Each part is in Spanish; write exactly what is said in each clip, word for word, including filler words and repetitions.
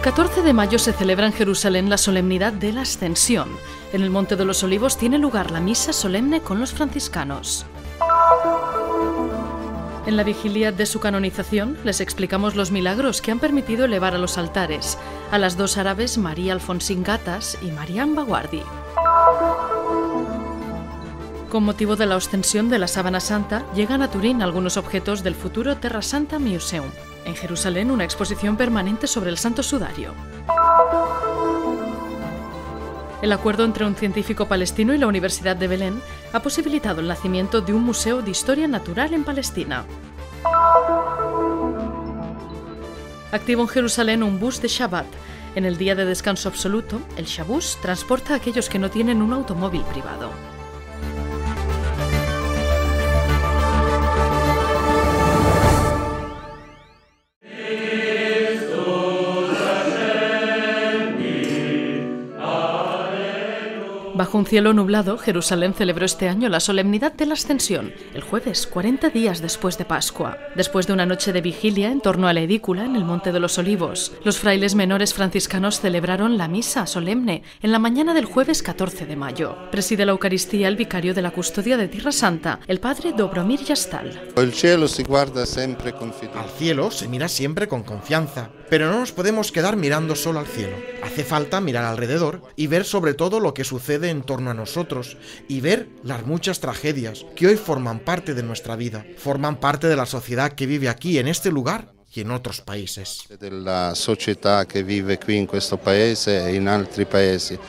El catorce de mayo se celebra en Jerusalén la solemnidad de la Ascensión. En el Monte de los Olivos tiene lugar la misa solemne con los franciscanos. En la vigilia de su canonización les explicamos los milagros que han permitido elevar a los altares a las dos árabes Marie Alphonsine Ghattas y Mariam Bawardi. Con motivo de la ostensión de la Sábana Santa, llegan a Turín algunos objetos del futuro Terra Santa Museum. En Jerusalén, una exposición permanente sobre el Santo Sudario. El acuerdo entre un científico palestino y la Universidad de Belén ha posibilitado el nacimiento de un museo de historia natural en Palestina. Activo en Jerusalén un bus de Shabbat. En el día de descanso absoluto, el Shabus transporta a aquellos que no tienen un automóvil privado. Bajo un cielo nublado, Jerusalén celebró este año la solemnidad de la Ascensión, el jueves, cuarenta días después de Pascua. Después de una noche de vigilia en torno a la edícula en el Monte de los Olivos, los frailes menores franciscanos celebraron la misa solemne en la mañana del jueves catorce de mayo. Preside la Eucaristía el vicario de la Custodia de Tierra Santa, el padre Dobromir Jasztal. El cielo se guarda siempre con fidelidad. Al cielo se mira siempre con confianza, pero no nos podemos quedar mirando solo al cielo. Hace falta mirar alrededor y ver sobre todo lo que sucede en torno a nosotros y ver las muchas tragedias que hoy forman parte de nuestra vida, forman parte de la sociedad que vive aquí en este lugar y en otros países. De la sociedad que vive aquí en este país y en otros países.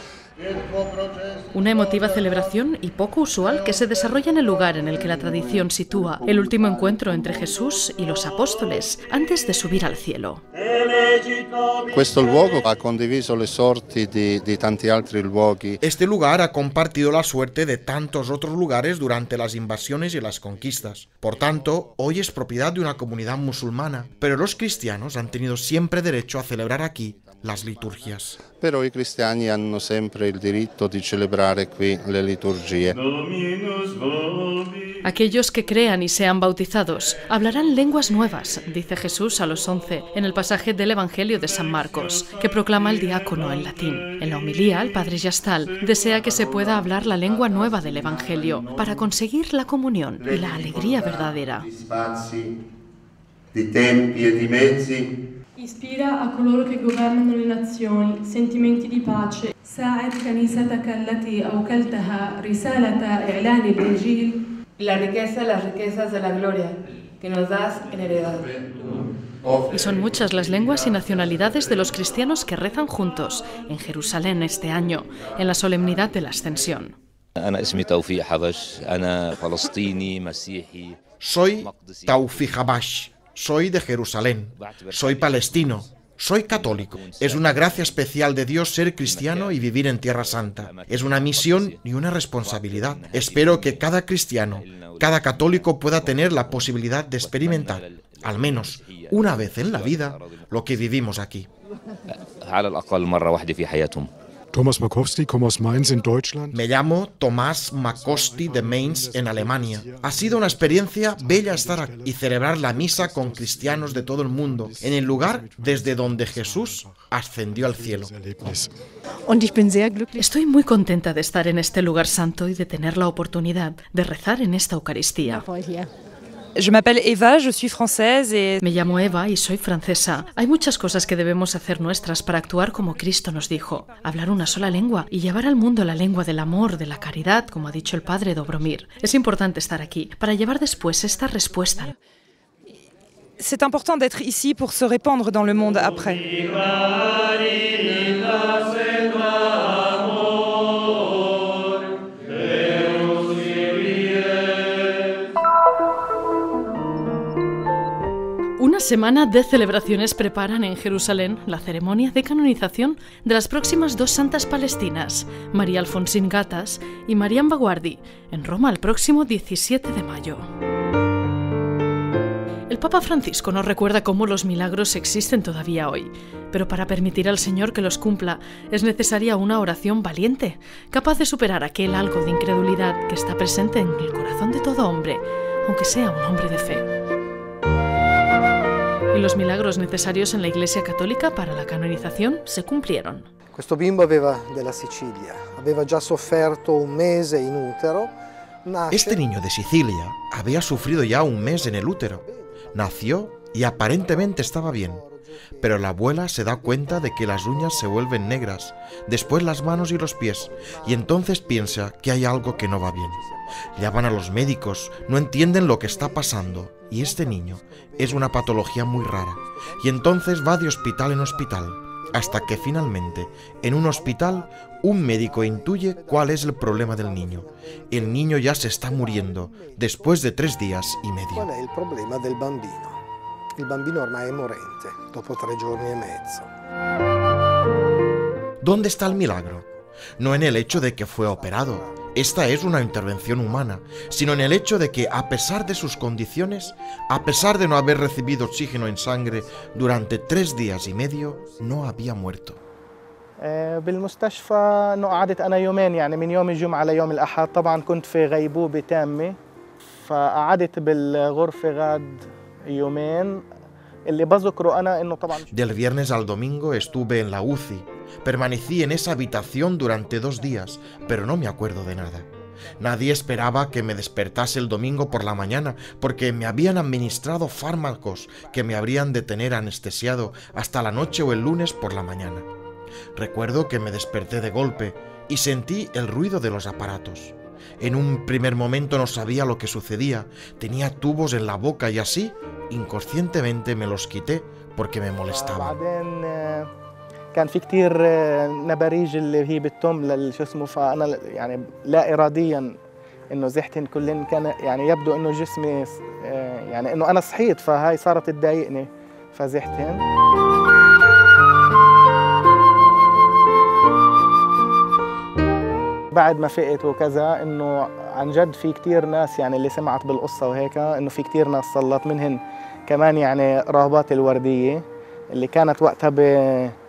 Una emotiva celebración y poco usual que se desarrolla en el lugar en el que la tradición sitúa el último encuentro entre Jesús y los apóstoles antes de subir al cielo. Este lugar ha condiviso le sorti di, di tanti altri luoghi. Este lugar ha compartido la suerte de tantos otros lugares durante las invasiones y las conquistas. Por tanto, hoy es propiedad de una comunidad musulmana, pero los cristianos han tenido siempre derecho a celebrar aquí las liturgias. Pero los cristianos han siempre el derecho de celebrar aquí las liturgias. Aquellos que crean y sean bautizados hablarán lenguas nuevas, dice Jesús a los once en el pasaje del Evangelio de San Marcos, que proclama el diácono en latín. En la homilía, el padre Jasztal desea que se pueda hablar la lengua nueva del Evangelio para conseguir la comunión y la alegría verdadera. Ispira a coloro che governano le nazioni sentimenti di pace. ساعد كنيستك التي أوكلتها رسالة إعلان الإنجيل. La riqueza, las riquezas de la gloria que nos das en heredad. Y son muchas las lenguas y nacionalidades de los cristianos que rezan juntos en Jerusalén este año, en la solemnidad de la Ascensión. Soy Taufiq Habash. Soy de Jerusalén, soy palestino, soy católico. Es una gracia especial de Dios ser cristiano y vivir en Tierra Santa. Es una misión y una responsabilidad. Espero que cada cristiano, cada católico pueda tener la posibilidad de experimentar, al menos una vez en la vida, lo que vivimos aquí. Tomás Makowski, Mainz, en Deutschland. Me llamo Tomás Makowski de Mainz, en Alemania. Ha sido una experiencia bella estar aquí y celebrar la misa con cristianos de todo el mundo, en el lugar desde donde Jesús ascendió al cielo. Estoy muy contenta de estar en este lugar santo y de tener la oportunidad de rezar en esta Eucaristía. Me llamo Eva y soy francesa. Hay muchas cosas que debemos hacer nuestras para actuar como Cristo nos dijo. Hablar una sola lengua y llevar al mundo la lengua del amor, de la caridad, como ha dicho el padre Dobromir. Es importante estar aquí para llevar después esta respuesta. C'est important d'être ici pour se répandre dans le monde après. Una semana de celebraciones preparan en Jerusalén la ceremonia de canonización de las próximas dos santas palestinas, Marie Alphonsine Ghattas y Mariam Bawardi, en Roma el próximo diecisiete de mayo. El Papa Francisco nos recuerda cómo los milagros existen todavía hoy, pero para permitir al Señor que los cumpla es necesaria una oración valiente, capaz de superar aquel algo de incredulidad que está presente en el corazón de todo hombre, aunque sea un hombre de fe. Y los milagros necesarios en la Iglesia Católica para la canonización se cumplieron. Questo bimbo aveva della Sicilia, aveva già sofferto un mese in utero. Este niño de Sicilia había sufrido ya un mes en el útero. Nació y aparentemente estaba bien, pero la abuela se da cuenta de que las uñas se vuelven negras, después las manos y los pies, y entonces piensa que hay algo que no va bien. Llaman a los médicos, no entienden lo que está pasando, y este niño es una patología muy rara, y entonces va de hospital en hospital, hasta que finalmente, en un hospital, un médico intuye cuál es el problema del niño. El niño ya se está muriendo, después de tres días y medio. ¿Cuál es el problema del bambino? El bambino ormai è morente, dopo tres giorni e mezzo. ¿Dónde está el milagro? No en el hecho de que fue operado, esta es una intervención humana, sino en el hecho de que, a pesar de sus condiciones, a pesar de no haber recibido oxígeno en sangre durante tres días y medio, no había muerto. Del viernes al domingo estuve en la U C I. Permanecí en esa habitación durante dos días, pero no me acuerdo de nada. Nadie esperaba que me despertase el domingo por la mañana, porque me habían administrado fármacos que me habrían de tener anestesiado hasta la noche o el lunes por la mañana. Recuerdo que me desperté de golpe y sentí el ruido de los aparatos. En un primer momento no sabía lo que sucedía, tenía tubos en la boca y así, inconscientemente me los quité porque me molestaban. كان في كتير نباريج اللي هي بتتم للشو اسمه فانا يعني لا اراديا انه زحتن كلن كان يعني يبدو انه جسمي يعني انه انا صحيت فهاي صارت تضايقني فزحتن. بعد ما فقت وكذا انه عن جد في كتير ناس يعني اللي سمعت بالقصه وهيك انه في كتير ناس صلت منهن كمان يعني راهبات الورديه اللي كانت وقتها ب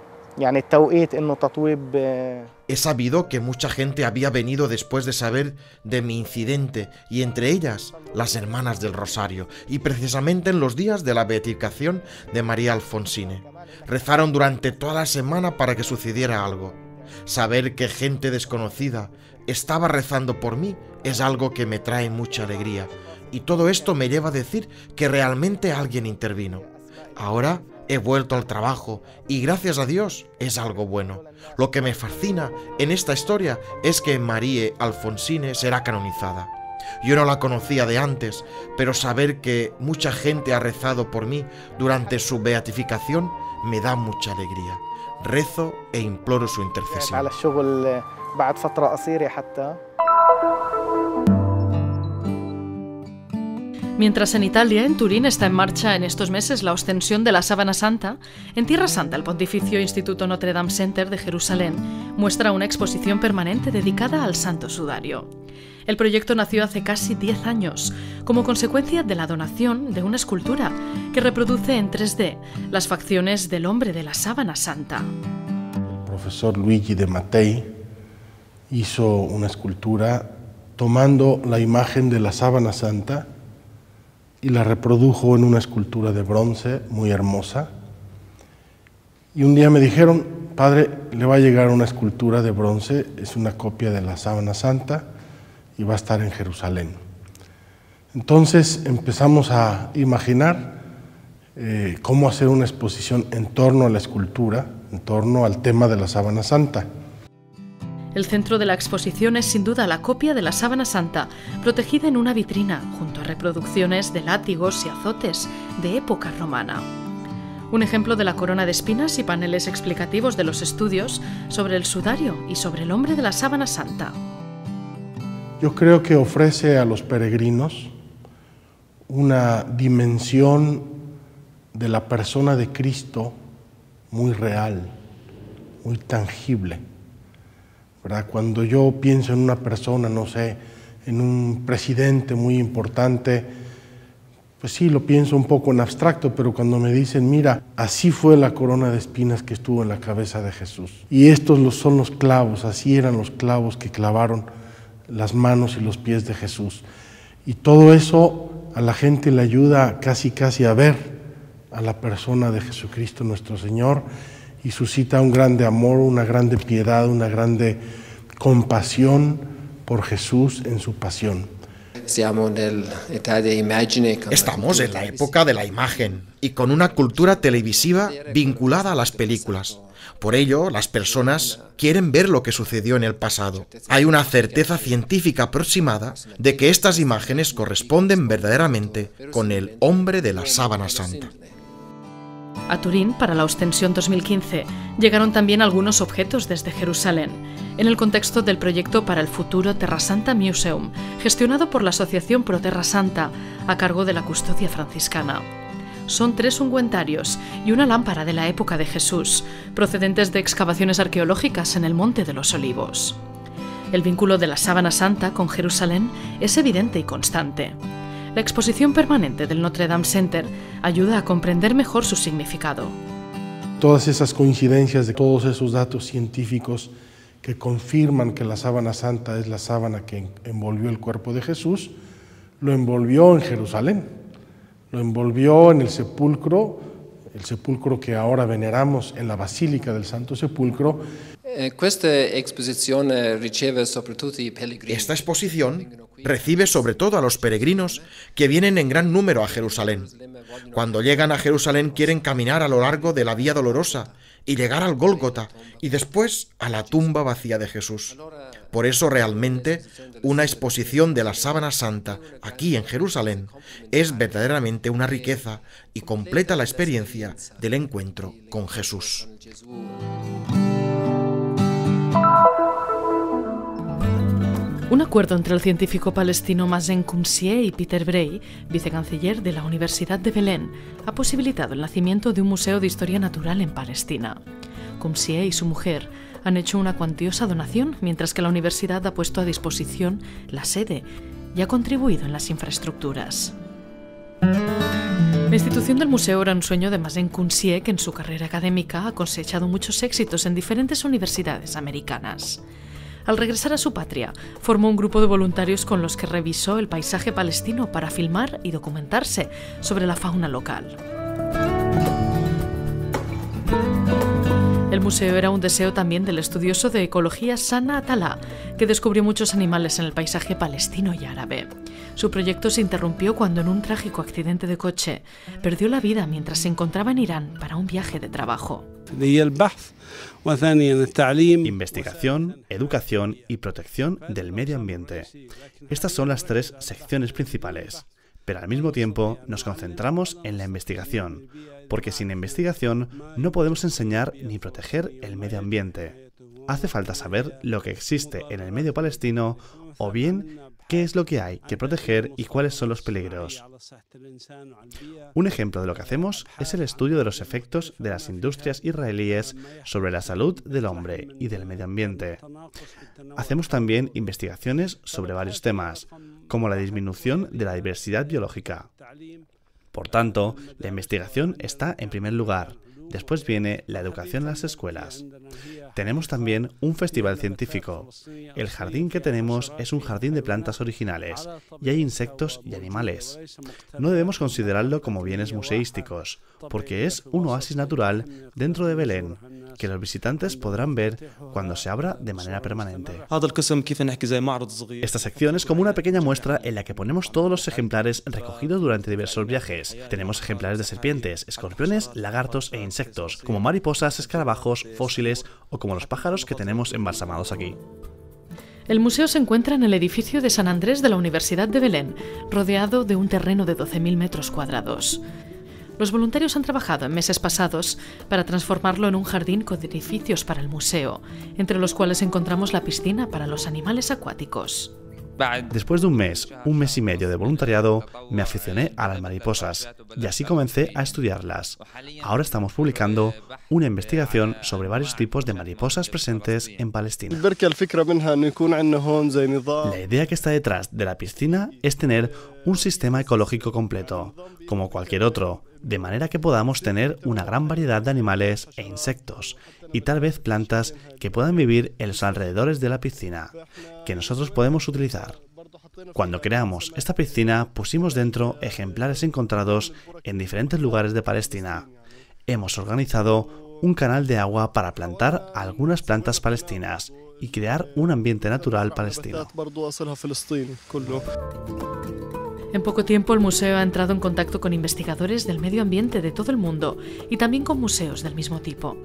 He sabido que mucha gente había venido después de saber de mi incidente, y entre ellas, las hermanas del Rosario, y precisamente en los días de la beatificación de Marie Alphonsine. Rezaron durante toda la semana para que sucediera algo. Saber que gente desconocida estaba rezando por mí es algo que me trae mucha alegría, y todo esto me lleva a decir que realmente alguien intervino. Ahora he vuelto al trabajo y gracias a Dios es algo bueno. Lo que me fascina en esta historia es que Marie Alphonsine será canonizada. Yo no la conocía de antes, pero saber que mucha gente ha rezado por mí durante su beatificación me da mucha alegría. Rezo e imploro su intercesión. Mientras en Italia, en Turín, está en marcha en estos meses la Ostensión de la Sábana Santa, en Tierra Santa el Pontificio Instituto Notre Dame Center de Jerusalén muestra una exposición permanente dedicada al Santo Sudario. El proyecto nació hace casi diez años, como consecuencia de la donación de una escultura que reproduce en tres D las facciones del hombre de la Sábana Santa. El profesor Luigi de Mattei hizo una escultura tomando la imagen de la Sábana Santa y la reprodujo en una escultura de bronce muy hermosa. Y un día me dijeron, padre, le va a llegar una escultura de bronce, es una copia de la Sábana Santa y va a estar en Jerusalén. Entonces empezamos a imaginar eh, cómo hacer una exposición en torno a la escultura, en torno al tema de la Sábana Santa. El centro de la exposición es sin duda la copia de la Sábana Santa, protegida en una vitrina, junto a reproducciones de látigos y azotes de época romana. Un ejemplo de la corona de espinas y paneles explicativos de los estudios sobre el sudario y sobre el hombre de la Sábana Santa. Yo creo que ofrece a los peregrinos una dimensión de la persona de Cristo muy real, muy tangible. ¿Verdad? Cuando yo pienso en una persona, no sé, en un presidente muy importante, pues sí, lo pienso un poco en abstracto, pero cuando me dicen, mira, así fue la corona de espinas que estuvo en la cabeza de Jesús. Y estos son los clavos, así eran los clavos que clavaron las manos y los pies de Jesús. Y todo eso a la gente le ayuda casi casi a ver a la persona de Jesucristo nuestro Señor y suscita un grande amor, una grande piedad, una grande compasión por Jesús en su pasión. Estamos en la época de la imagen y con una cultura televisiva vinculada a las películas. Por ello, las personas quieren ver lo que sucedió en el pasado. Hay una certeza científica aproximada de que estas imágenes corresponden verdaderamente con el hombre de la Sábana Santa. A Turín, para la Ostensión dos mil quince, llegaron también algunos objetos desde Jerusalén, en el contexto del proyecto para el futuro Terra Santa Museum, gestionado por la Asociación Pro Terra Santa, a cargo de la custodia franciscana. Son tres ungüentarios y una lámpara de la época de Jesús, procedentes de excavaciones arqueológicas en el Monte de los Olivos. El vínculo de la Sábana Santa con Jerusalén es evidente y constante. La exposición permanente del Notre Dame Center ayuda a comprender mejor su significado. Todas esas coincidencias de todos esos datos científicos que confirman que la Sábana Santa es la sábana que envolvió el cuerpo de Jesús, lo envolvió en Jerusalén, lo envolvió en el sepulcro, el sepulcro que ahora veneramos en la Basílica del Santo Sepulcro. Esta exposición recibe sobre todo a los peregrinos que vienen en gran número a Jerusalén. Cuando llegan a Jerusalén quieren caminar a lo largo de la Vía Dolorosa y llegar al Gólgota y después a la tumba vacía de Jesús. Por eso realmente una exposición de la Sábana Santa aquí en Jerusalén es verdaderamente una riqueza y completa la experiencia del encuentro con Jesús. Un acuerdo entre el científico palestino Mazen Qumsiyeh y Peter Bray, vicecanciller de la Universidad de Belén, ha posibilitado el nacimiento de un museo de historia natural en Palestina. Qumsiyeh y su mujer han hecho una cuantiosa donación, mientras que la universidad ha puesto a disposición la sede y ha contribuido en las infraestructuras. La institución del museo era un sueño de Mazen Qumsiyeh, que en su carrera académica ha cosechado muchos éxitos en diferentes universidades americanas. Al regresar a su patria, formó un grupo de voluntarios con los que revisó el paisaje palestino para filmar y documentarse sobre la fauna local. El museo era un deseo también del estudioso de ecología Sana Atala, que descubrió muchos animales en el paisaje palestino y árabe. Su proyecto se interrumpió cuando en un trágico accidente de coche perdió la vida mientras se encontraba en Irán para un viaje de trabajo. Investigación, educación y protección del medio ambiente. Estas son las tres secciones principales, pero al mismo tiempo nos concentramos en la investigación, porque sin investigación no podemos enseñar ni proteger el medio ambiente. Hace falta saber lo que existe en el medio palestino o bien qué es lo que hay que proteger y cuáles son los peligros. Un ejemplo de lo que hacemos es el estudio de los efectos de las industrias israelíes sobre la salud del hombre y del medio ambiente. Hacemos también investigaciones sobre varios temas, como la disminución de la diversidad biológica. Por tanto, la investigación está en primer lugar. Después viene la educación en las escuelas. Tenemos también un festival científico. El jardín que tenemos es un jardín de plantas originales y hay insectos y animales. No debemos considerarlo como bienes museísticos, porque es un oasis natural dentro de Belén, que los visitantes podrán ver cuando se abra de manera permanente. Esta sección es como una pequeña muestra en la que ponemos todos los ejemplares recogidos durante diversos viajes. Tenemos ejemplares de serpientes, escorpiones, lagartos e insectos. Insectos, como mariposas, escarabajos, fósiles o como los pájaros que tenemos embalsamados aquí. El museo se encuentra en el edificio de San Andrés de la Universidad de Belén, rodeado de un terreno de doce mil metros cuadrados. Los voluntarios han trabajado en meses pasados para transformarlo en un jardín con edificios para el museo, entre los cuales encontramos la piscina para los animales acuáticos. Después de un mes, un mes y medio de voluntariado, me aficioné a las mariposas y así comencé a estudiarlas. Ahora estamos publicando una investigación sobre varios tipos de mariposas presentes en Palestina. La idea que está detrás de la piscina es tener un sistema ecológico completo, como cualquier otro, de manera que podamos tener una gran variedad de animales e insectos, y tal vez plantas que puedan vivir en los alrededores de la piscina, que nosotros podemos utilizar. Cuando creamos esta piscina, pusimos dentro ejemplares encontrados en diferentes lugares de Palestina. Hemos organizado un canal de agua para plantar algunas plantas palestinas y crear un ambiente natural palestino. En poco tiempo, el museo ha entrado en contacto con investigadores del medio ambiente de todo el mundo y también con museos del mismo tipo.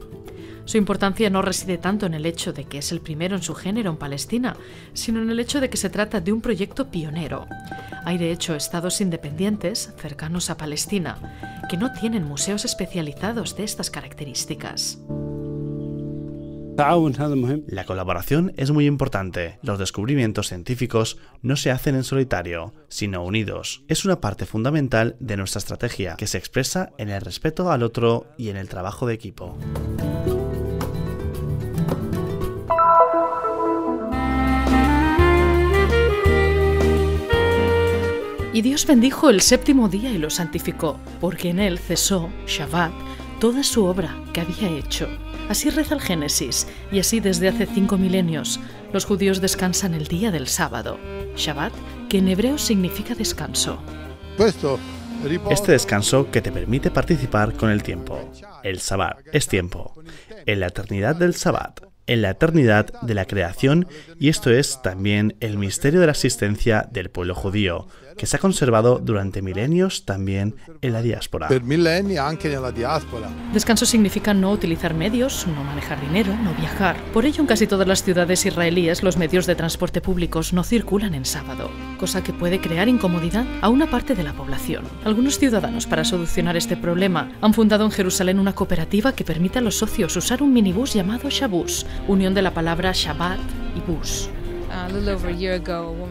Su importancia no reside tanto en el hecho de que es el primero en su género en Palestina, sino en el hecho de que se trata de un proyecto pionero. Hay de hecho estados independientes, cercanos a Palestina, que no tienen museos especializados de estas características. La colaboración es muy importante. Los descubrimientos científicos no se hacen en solitario, sino unidos. Es una parte fundamental de nuestra estrategia, que se expresa en el respeto al otro y en el trabajo de equipo. Y Dios bendijo el séptimo día y lo santificó, porque en él cesó, Shabbat, toda su obra que había hecho. Así reza el Génesis, y así desde hace cinco milenios, los judíos descansan el día del sábado, Shabbat, que en hebreo significa descanso. Este descanso que te permite participar con el tiempo. El Sabbat es tiempo, en la eternidad del Sabbat, en la eternidad de la creación, y esto es también el misterio de la existencia del pueblo judío, que se ha conservado durante milenios también en la diáspora. Descanso significa no utilizar medios, no manejar dinero, no viajar. Por ello, en casi todas las ciudades israelíes, los medios de transporte públicos no circulan en sábado, cosa que puede crear incomodidad a una parte de la población. Algunos ciudadanos, para solucionar este problema, han fundado en Jerusalén una cooperativa que permite a los socios usar un minibús llamado Shabus, unión de la palabra Shabbat y bus.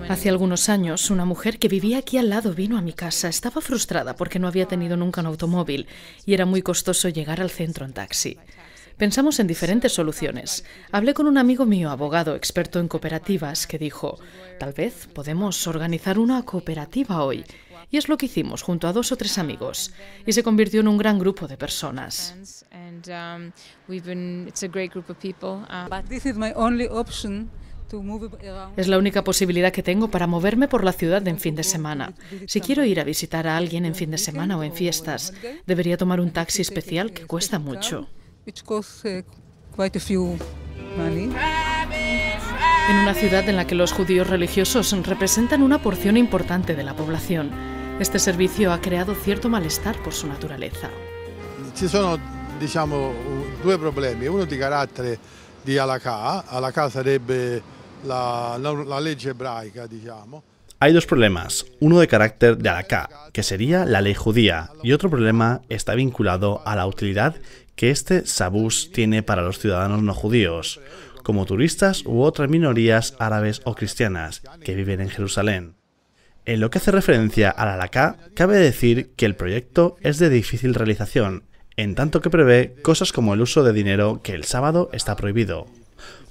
Hace algunos años, una mujer que vivía aquí al lado vino a mi casa. Estaba frustrada porque no había tenido nunca un automóvil y era muy costoso llegar al centro en taxi. Pensamos en diferentes soluciones. Hablé con un amigo mío, abogado, experto en cooperativas, que dijo, tal vez podemos organizar una cooperativa hoy. Y es lo que hicimos junto a dos o tres amigos, y se convirtió en un gran grupo de personas. Es la única posibilidad que tengo para moverme por la ciudad en fin de semana. Si quiero ir a visitar a alguien en fin de semana o en fiestas, debería tomar un taxi especial que cuesta mucho. En una ciudad en la que los judíos religiosos representan una porción importante de la población, este servicio ha creado cierto malestar por su naturaleza. Ci sono, diciamo, due problemi, uno di carattere di halakha, halakha sarebbe la, la, la legge ebraica, diciamo. Hay dos problemas, uno de carácter de halakha, que sería la ley judía, y otro problema está vinculado a la utilidad que este Shabus tiene para los ciudadanos no judíos, como turistas u otras minorías árabes o cristianas que viven en Jerusalén. En lo que hace referencia al halakha, cabe decir que el proyecto es de difícil realización, en tanto que prevé cosas como el uso de dinero que el sábado está prohibido.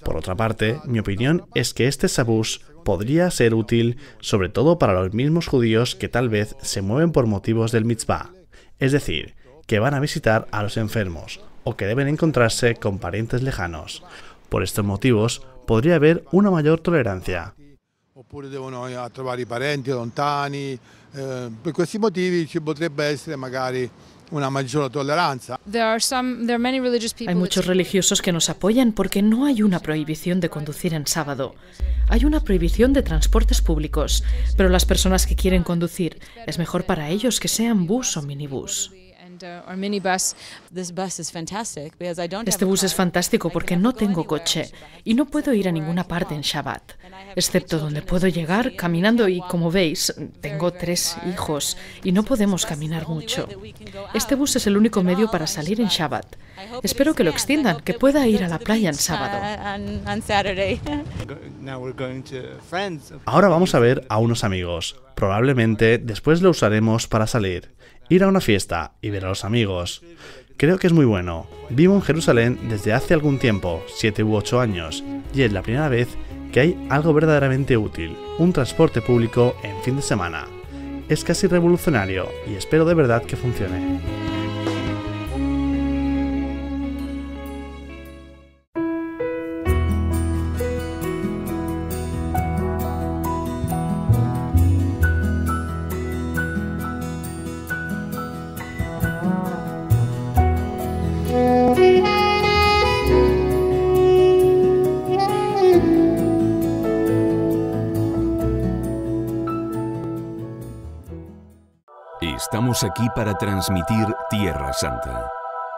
Por otra parte, mi opinión es que este Shabus podría ser útil sobre todo para los mismos judíos que tal vez se mueven por motivos del mitzvah, es decir, que van a visitar a los enfermos o que deben encontrarse con parientes lejanos. Por estos motivos podría haber una mayor tolerancia. Oppure devono trovare i parenti lontani, per questi motivi ci potrebbe essere magari una mayor tolerancia. Hay muchos religiosos que nos apoyan porque no hay una prohibición de conducir en sábado. Hay una prohibición de transportes públicos, pero las personas que quieren conducir es mejor para ellos que sean bus o minibús. Este bus es fantástico porque no tengo coche y no puedo ir a ninguna parte en Shabbat, excepto donde puedo llegar caminando y, como veis, tengo tres hijos y no podemos caminar mucho. Este bus es el único medio para salir en Shabbat. Espero que lo extiendan, que pueda ir a la playa en sábado. Ahora vamos a ver a unos amigos. Probablemente después lo usaremos para salir, ir a una fiesta y ver a los amigos. Creo que es muy bueno. Vivo en Jerusalén desde hace algún tiempo, siete u ocho años, y es la primera vez que hay algo verdaderamente útil, un transporte público en fin de semana. Es casi revolucionario y espero de verdad que funcione. Estamos aquí para transmitir Tierra Santa,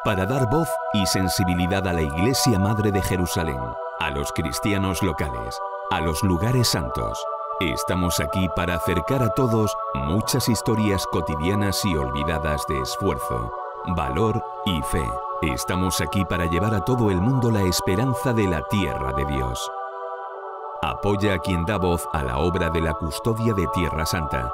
para dar voz y sensibilidad a la Iglesia Madre de Jerusalén, a los cristianos locales, a los lugares santos. Estamos aquí para acercar a todos muchas historias cotidianas y olvidadas de esfuerzo, valor y fe. Estamos aquí para llevar a todo el mundo la esperanza de la Tierra de Dios. Apoya a quien da voz a la obra de la Custodia de Tierra Santa.